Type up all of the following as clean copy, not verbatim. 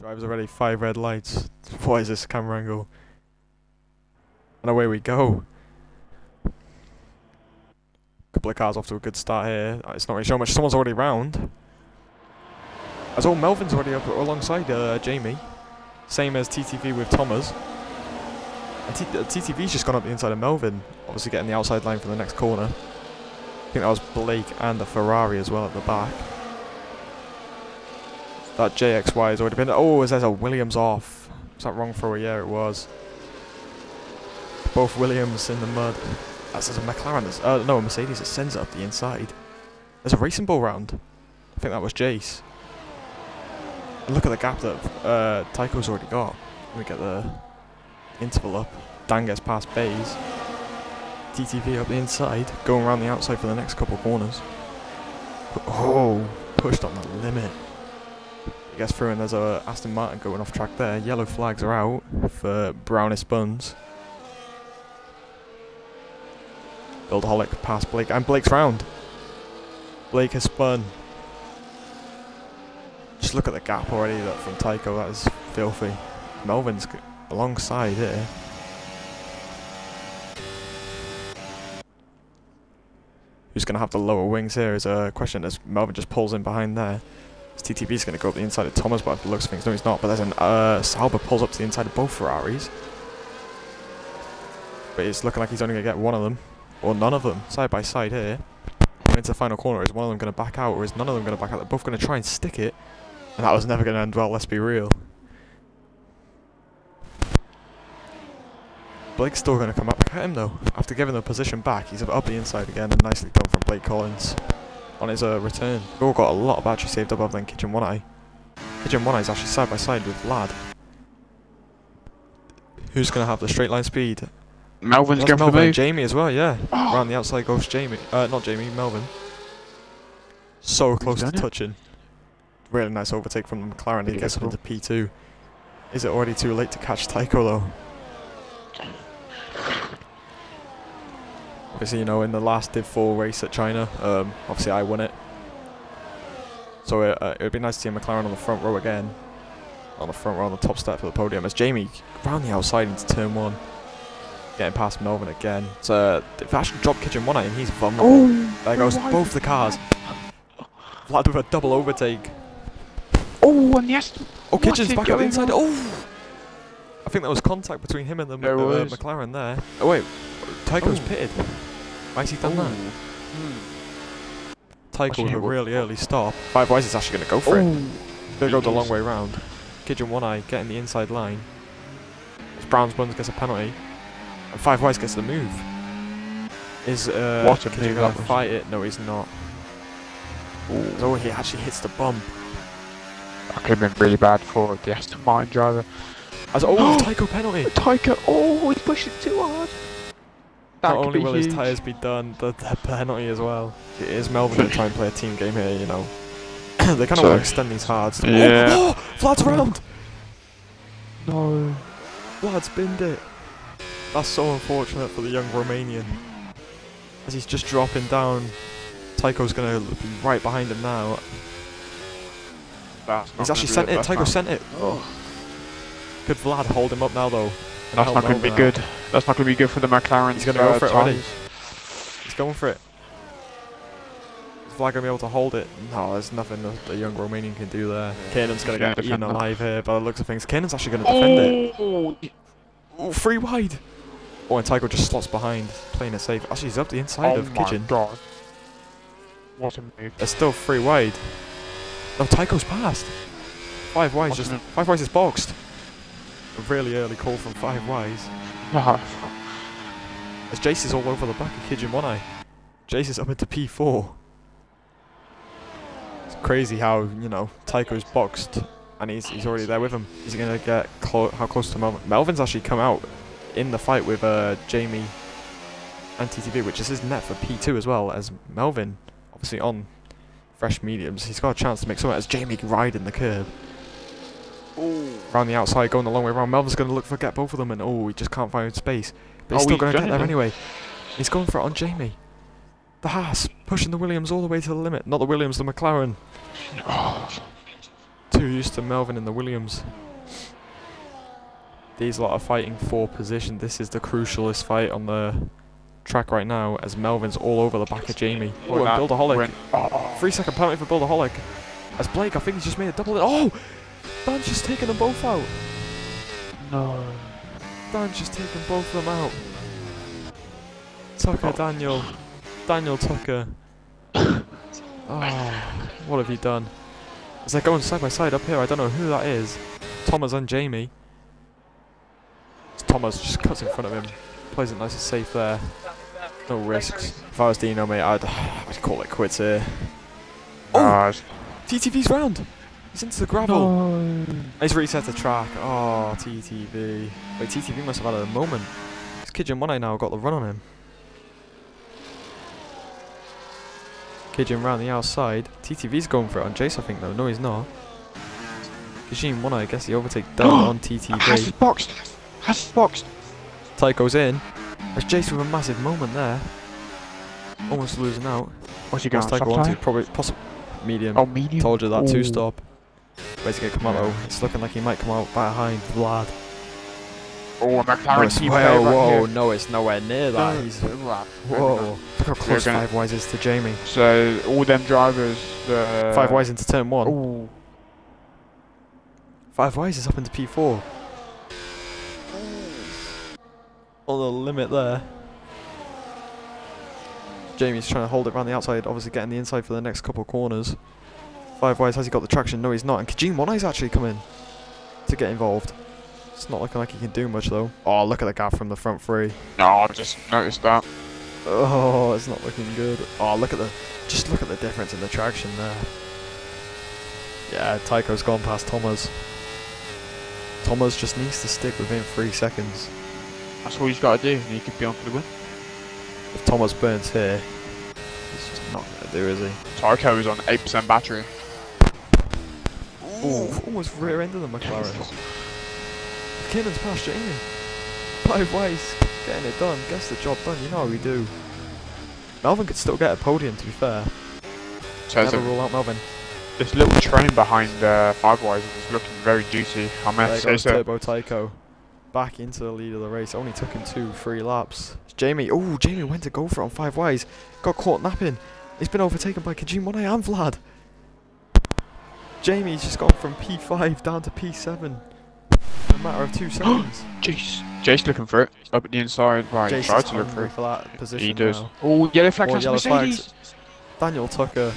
Drives already 5 red lights. What is this camera angle? And away we go. Couple of cars off to a good start here. It's not really showing much. Someone's already round. As all, Melvin's already up alongside Jamie. Same as TTV with Thomas. And TTV's just gone up the inside of Melvin. Obviously getting the outside line for the next corner. I think that was Blake and a Ferrari as well at the back. That JXY has already been... Oh, there's a Williams off. Was that wrong for a year? It was. Both Williams in the mud. That's a McLaren. That's, no, a Mercedes that sends it up the inside. There's a racing ball round. I think that was Jace. And look at the gap that Tycho's already got. Let me get the interval up. Dan gets past Bays. TTV up the inside. Going around the outside for the next couple of corners. Oh, pushed on the limit. He gets through and there's a Aston Martin going off track there. Yellow flags are out for Brownish Buns. Buildaholic past Blake, and Blake's round. Blake has spun. Just look at the gap already that from Tycho, that is filthy. Melvin's alongside here. Who's going to have the lower wings here is a question, as Melvin just pulls in behind there. His TTV's going to go up the inside of Thomas, but it looks things, no he's not, but there's an Sauber pulls up to the inside of both Ferraris. But it's looking like he's only going to get one of them. Or none of them, side by side here. Going into the final corner, is one of them going to back out or is none of them going to back out? They're both going to try and stick it. And that was never going to end well, let's be real. Blake's still going to come up. Hit him though. After giving the position back, he's up the inside again, and nicely done from Blake Collins on his return. We've all got a lot of battery saved up other than Kitchen One-Eye. Kitchen One-Eye is actually side by side with Lad. Who's going to have the straight line speed? Melvin's going for the move. Jamie as well, yeah. Oh. Around the outside goes Jamie. Not Jamie, Melvin. So close to touching. Really nice overtake from the McLaren. He gets up into P2. Is it already too late to catch Tycho though? Obviously, you know, in the last Div 4 race at China, obviously I won it. So it would be nice to see a McLaren on the front row again. On the front row, on the top step of the podium. As Jamie round the outside into turn 1. Getting past Melvin again. So if I actually drop Kitchen One-Eye, and he's vulnerable. Oh, there goes both the cars. Vlad with a double overtake. Oh, and yes. Oh, Kitchen's back up the inside. Oh, I think there was contact between him and the McLaren there. Oh wait, Tycho's pitted. Why has he done that? Tycho with a really early stop. Five-wise is actually going to go for it. They go the long way round. Kitchen One-Eye getting the inside line. It's Brown's Buns gets a penalty. And Five Wise gets the move. Is Kitchen going to fight it? No, he's not. Ooh. Oh, he actually hits the bump. That could have been really bad for the Aston Martin driver. As Tycho penalty! Tycho! Oh, he pushed it too hard! That Not only will his tyres be done, the penalty as well. It is Melvin to try and play a team game here, you know. They kind of want to extend these hards. Yeah. Oh, Vlad's round! No. Vlad's binned it. That's so unfortunate for the young Romanian. As he's just dropping down, Tycho's going to be right behind him now. He's actually sent it, Tycho sent it. Oh. Could Vlad hold him up now though? That's not going to be good. That's not going to be good for the McLaren. He's going to go for it already. He's going for it. Is Vlad going to be able to hold it? No, there's nothing that the young Romanian can do there. Kanan's going to get eaten alive here by the looks of things. Kanan's actually going to defend it. Oh, free wide! Oh, and Tycho just slots behind, playing it safe. Actually, he's up the inside of Kitchen. God. What a move. It's still free wide. No, Tycho's passed. Five Wise is boxed. A really early call from Five Wise. As Jace is all over the back of Kitchen One-Eye. Jace is up into P4. It's crazy how, you know, Tycho's boxed. And he's already there with him. He's going to get how close to Melvin. Melvin's actually come out in the fight with Jamie and TTV, which is his net for P2 as well, as Melvin, obviously on fresh mediums. He's got a chance to make something as Jamie can ride in the curb. Ooh. Around the outside, going the long way around. Melvin's going to look for get both of them, and oh, he just can't find space. But he's still going to get there anyway. He's going for it on Jamie. The Haas pushing the Williams all the way to the limit. Not the Williams, the McLaren. too used to Melvin and the Williams. These lot are fighting for position. This is the crucialist fight on the track right now, as Melvin's all over the back of Jamie. Oh, and Buildaholic. 3 second penalty for Buildaholic. As Blake, I think he's just made a double. Oh! Dan's just taken them both out. No. Dan's just taken both of them out. Tucker, Daniel. Daniel Tucker. Oh, what have you done? As they're going side by side up here, I don't know who that is. Thomas and Jamie. As Thomas just cuts in front of him. Plays it nice and safe there. No risks. If I was Dino, mate, I'd call it quits here. Oh! TTV's round! He's into the gravel. No. He's reset the track. Oh, TTV. Wait, TTV must have had a moment. It's Kitchen One-Eye now got the run on him. Kitchen round the outside. TTV's going for it on Jace, I think, though. No, he's not. Kitchen One-Eye, I guess the overtake down on TTV. Has boxed. Has boxed. Tycho's in. There's Jace with a massive moment there. Almost losing out. What's he going to Tycho? Probably possible. Medium. Oh, medium. Told you that. Ooh. Two stop. Waiting to come out though. It's looking like he might come out behind Vlad. Oh, McLaren team. Whoa, whoa, no, it's nowhere near that. No. He's, whoa. Look how close Five Wise is to Jamie. So, all them drivers. Five Wise into turn one. Ooh. Five Wise is up into P4. On the limit there. Jamie's trying to hold it around the outside, obviously getting the inside for the next couple of corners. Five Wise, has he got the traction? No, he's not. And Kitchen One-Eye's actually come in to get involved. It's not looking like he can do much, though. Oh, look at the gap from the front three. No, I just noticed that. Oh, it's not looking good. Oh, look at the... Just look at the difference in the traction there. Yeah, Tycho's gone past Thomas. Thomas just needs to stick within 3 seconds. That's all he's got to do, and he could be on for the win. If Thomas burns here, he's just not going to do, is he? Tycho is on 8% battery. Ooh, almost rear-ended the McLaren. McKinnon's past Jamie. Five Ways, getting it done, gets the job done, you know how we do. Melvin could still get a podium, to be fair. So never rule out Melvin. This little train behind Five Ways is looking very juicy, I must say so. Turbo Tycho. Back into the lead of the race. Only took him 2-3 laps. Jamie, oh, Jamie went to go for it on Five Wise. Got caught napping. He's been overtaken by Kitchen One-Eye and Vlad. Jamie's just gone from P5 down to P7 in a matter of 2 seconds. Jeez. Jace looking for it. Up at the inside. Right, Jace tried to look for it. That position he does. Now. Oh, yellow flag. Yellow flags. Daniel Tucker.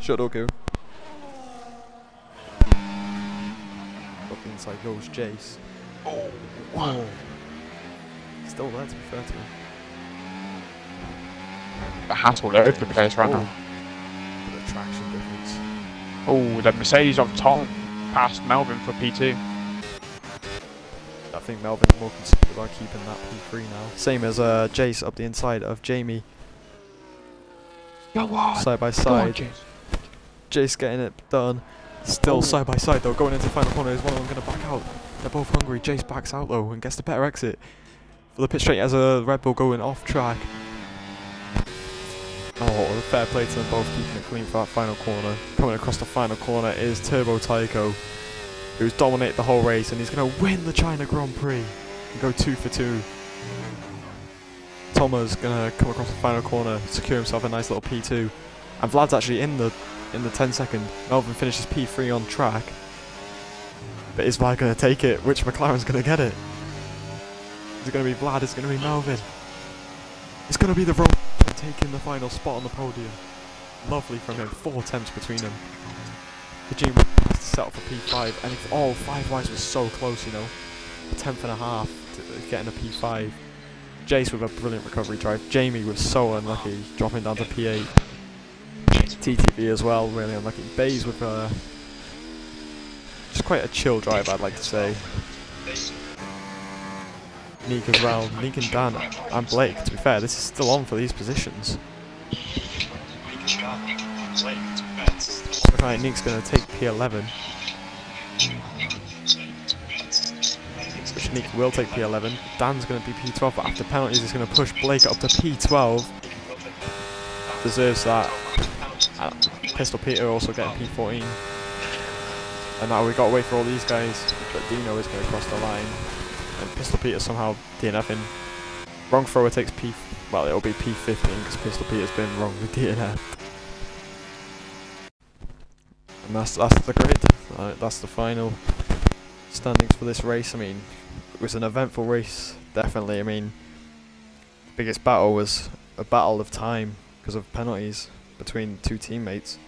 Shut up, Goo. Inside goes Jace. Oh, wow. Still there, to be fair to him. The hat's all over the place right now. But the traction difference. Oh, the Mercedes on top past Melvin for P2. I think Melvin's more concerned about keeping that P3 now. Same as Jace up the inside of Jamie. Go on. Side by side. Go on, Jace getting it done. Still side by side though, going into the final corner. Is one of them going to back out? They're both hungry. Jace backs out though and gets the better exit. For the pit straight as a Red Bull going off track. Oh, fair play to them both, keeping it clean for that final corner. Coming across the final corner is Turbo Tycho, who's dominated the whole race and he's going to win the China Grand Prix and go 2 for 2. Thomas going to come across the final corner, secure himself a nice little P2. And Vlad's actually in the 10-second. Melvin finishes P3 on track. But is Vlad going to take it? Which McLaren's going to get it? Is it going to be Vlad? Is it going to be Melvin? It's going to be the wrong taking the final spot on the podium. Lovely from him. 4 attempts between them. Kitchen has to settle for P5. And if, oh, Five Wise was so close, you know. 1/10 and a half to getting a P5. Jace with a brilliant recovery drive. Jamie was so unlucky, dropping down to P8. TTV as well, really unlucky. Bays with just quite a chill drive, I'd like to say. Neek as well, Neek and Dan and Blake, to be fair, this is still on for these positions. Alright, Neek's going to take P11. Which Neek will take P11. Dan's going to be P12, but after penalties he's going to push Blake up to P12. Deserves that. Pistol Peter also getting P14. And now we've got to wait for all these guys, but Dino is going to cross the line. And Pistol Peter somehow DNFing. Wrong thrower takes P... well, it'll be P15 because Pistol Peter's been wrongly DNF'd. And that's the grid. That's the final standings for this race. I mean, it was an eventful race, definitely. I mean, the biggest battle was a battle of time because of penalties between two teammates.